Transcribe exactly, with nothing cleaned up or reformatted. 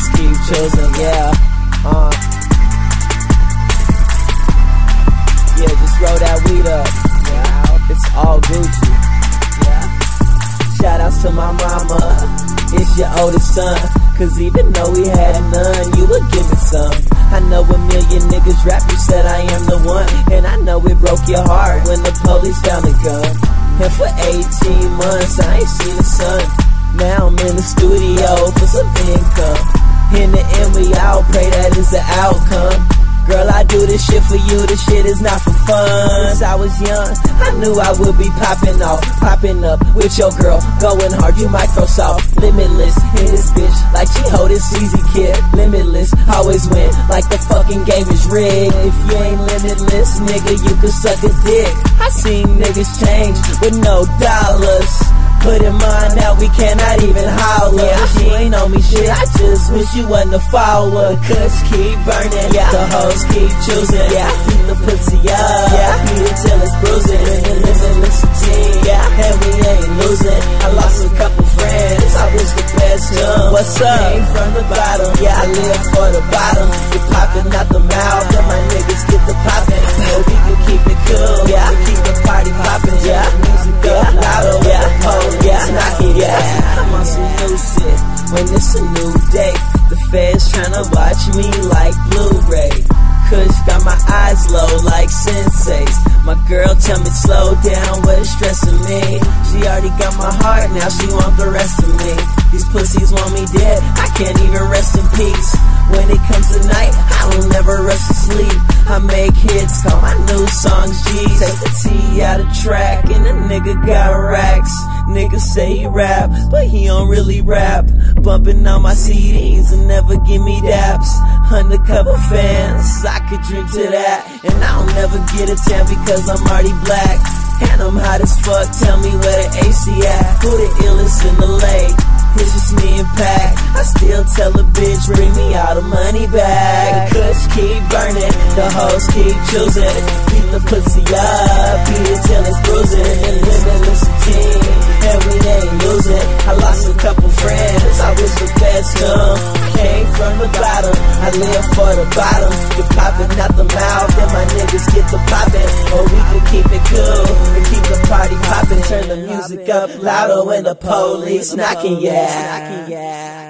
Kush Keep Chosen, yeah. Uh. Yeah, just roll that weed up. Yeah, it's all Gucci. Yeah. Shout outs to my mama. It's your oldest son, cause even though we had none, you would give it some. I know a million niggas rap, you said I am the one, and I know it broke your heart when the police found a gun. And for eighteen months I ain't seen the sun. Now I'm in the studio for some income. In the end we all pray that is the outcome. Girl, I do this shit for you, this shit is not for fun. Since I was young, I knew I would be popping off, popping up with your girl, going hard, you Microsoft, limitless, hit this bitch, like she hold this easy kid, limitless, always win, like the fucking game is rigged. If you ain't limitless, nigga, you can suck a dick. I seen niggas change with no dollars, put in mind that we cannot even holler. Yeah, she ain't on me shit, I just wish you wasn't a follower. Kush keep burning, yeah. The hoes keep choosing, yeah. Keep the pussy up, yeah. Beat it till it's bruising, living limitless routine, yeah. And we ain't losing. I lost a couple friends, I was the best young. What's up? Came from the bottom, yeah. I live for the bottom. You popping out the mouth, and my niggas get the popping. So we can keep it cool, yeah. We keep the party popping, yeah. Music up louder, yeah. I'm on some new shit, when it's a new day. The feds tryna watch me like Blu-ray. Kush got my eyes low like senseis. My girl tell me slow down, what is stressing me? She already got my heart, now she want the rest of me. These pussies want me dead, I can't even rest in peace. When it comes to night, I will never rush to sleep. I make hits, call my new songs G's. Take the T out of track, and the nigga got racks. Niggas say he rap, but he don't really rap. Bumping on my C Ds and never give me daps. Undercover fans, I could drink to that. And I'll never get a tan because I'm already black. And I'm hot as fuck, tell me where the A C at. Who the illest in the lake? It's just me and Pac. I still tell a bitch, bring me all the money back. Kush keep burning, the hoes keep choosing. Keep the pussy up, beat it till it's bruising. And limitless routine, and we ain't losing. I lost a couple friends, I was the best young. Came from the bottom, I live for the bottom. You're popping out the mouth, and my niggas get the popping. Or we can keep it cool, and keep the party popping. Turn the music up louder when the police knocking, yeah. Yeah.